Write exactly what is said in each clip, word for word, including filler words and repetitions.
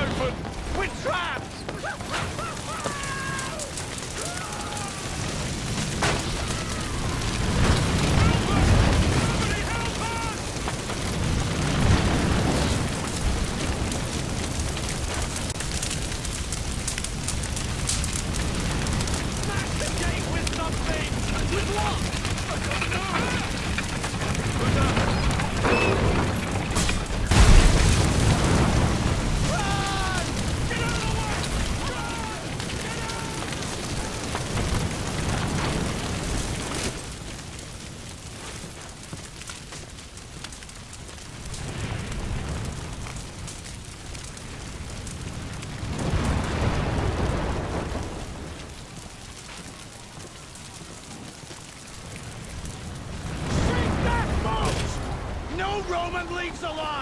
open with traps! Roman leaves alive!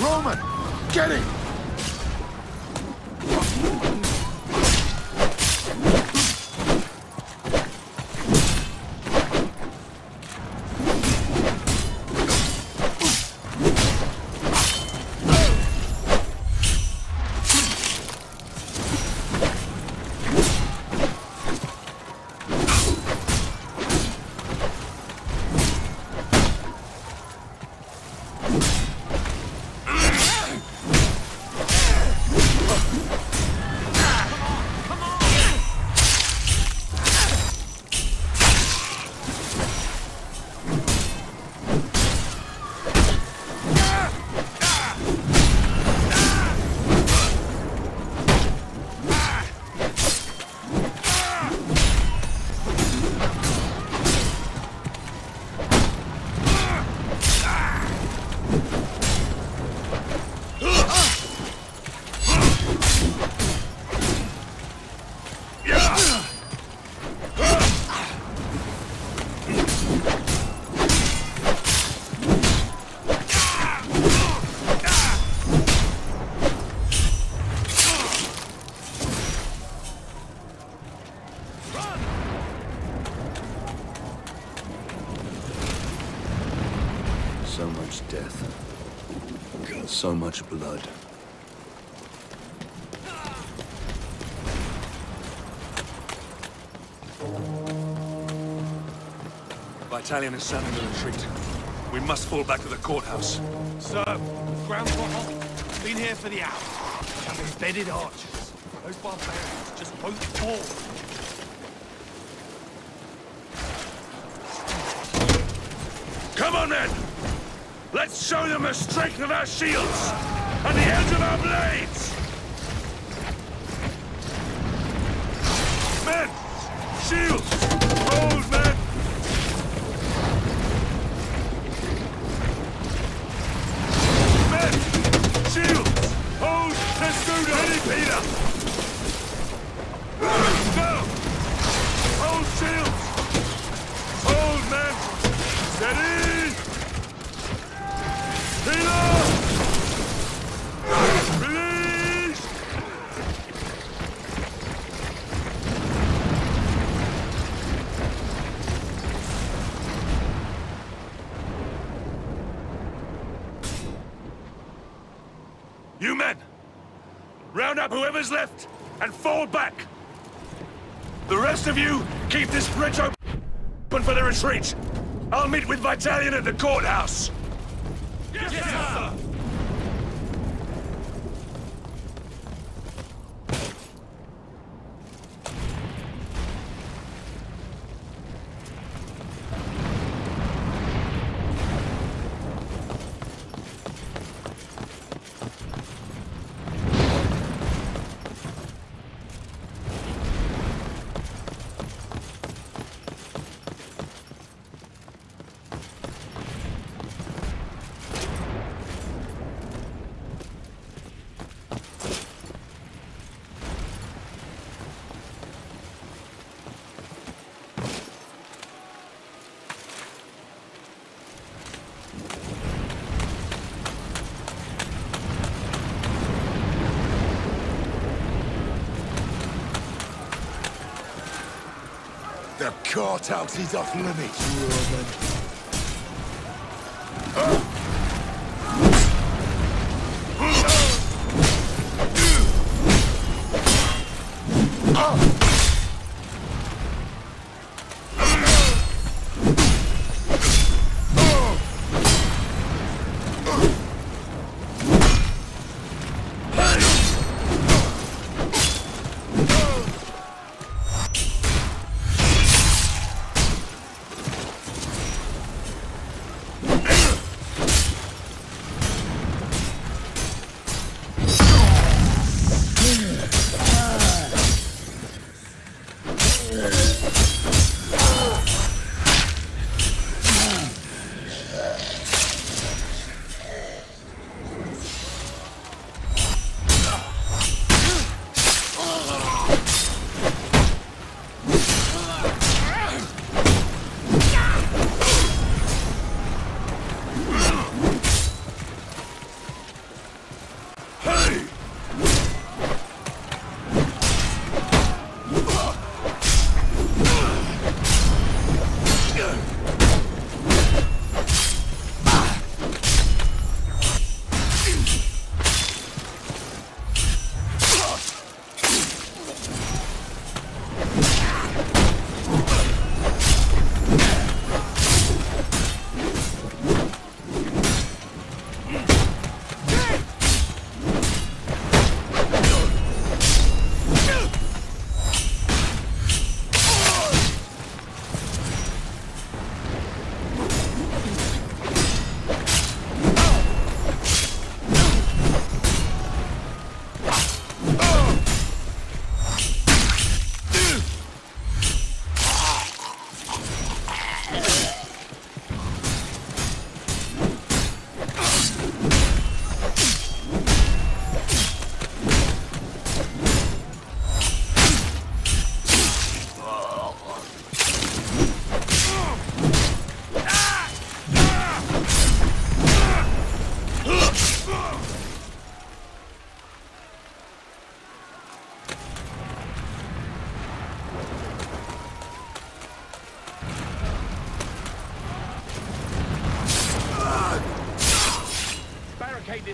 Roman, get him! So much death, so much blood. Vitalian is sounding a retreat. We must fall back to the courthouse. Sir, ground for hot. Been here for the hour. Have embedded archers. Those barbarians just won't fall. Come on then! Let's show them the strength of our shields and the edge of our blades! Men! Shields! Hold, men! Men! Shields! Hold! Let's go! Ready, Peter! Go! Hold shields! Hold, men! Steady! Peter! Release! You men! Round up whoever's left and fall back! The rest of you, keep this bridge open for the retreat! I'll meet with Vitalian at the courthouse! Yes, yes, sir! Caught out, he's off limits.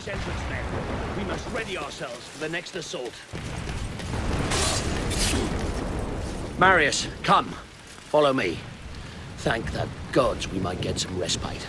Entrance, men. We must ready ourselves for the next assault. Marius, come. Follow me. Thank the gods we might get some respite.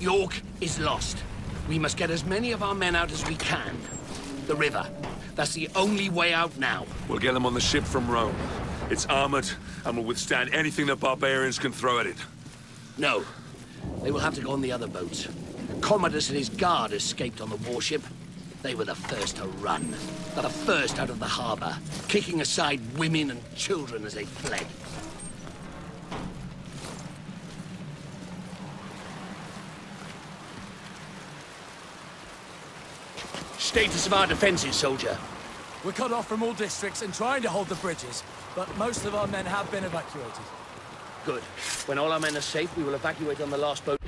York is lost. We must get as many of our men out as we can. The river. That's the only way out now. We'll get them on the ship from Rome. It's armored and will withstand anything the barbarians can throw at it. No. They will have to go on the other boats. Commodus and his guard escaped on the warship. They were the first to run. The first out of the harbor, kicking aside women and children as they fled. Status of our defenses, soldier. We're cut off from all districts and trying to hold the bridges, but most of our men have been evacuated. Good. When all our men are safe, we will evacuate on the last boat.